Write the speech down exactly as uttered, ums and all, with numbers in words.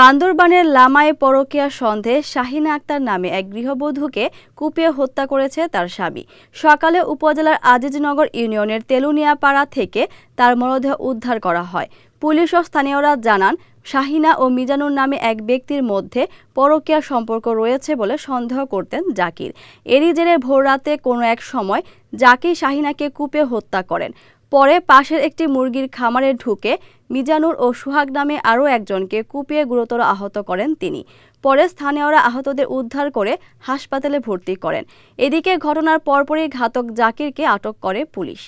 বান্দরবানের লামায় পরকীয়া সন্দেহে শাহিনা আক্তার নামে এক গৃহবধূকে কুপিয়ে হত্যা করেছে তার স্বামী। সকালে উপজেলার আজিজনগর ইউনিয়নের তেলুনিয়াপাড়া থেকে তার মরদেহ উদ্ধার করা হয়। পুলিশ ও স্থানীয়রা জানান, শাহিনা ও মিজানুর নামে এক ব্যক্তির মধ্যে পরকীয়া সম্পর্ক রয়েছে বলে সন্দেহ করতেন জাকির। এরই জেরে ভোররাতে কোনো এক সময় জাকির শাহিনাকে কুপিয়ে হত্যা করেন। পরে পাশের একটি মুরগির খামারে ঢুকে মিজানুর ও সুহাগ নামে আরও একজনকে কুপিয়ে গুরুতর আহত করেন তিনি। পরে স্থানীয়রা আহতদের উদ্ধার করে হাসপাতালে ভর্তি করেন। এদিকে ঘটনার পরপরই ঘাতক জাকিরকে আটক করে পুলিশ।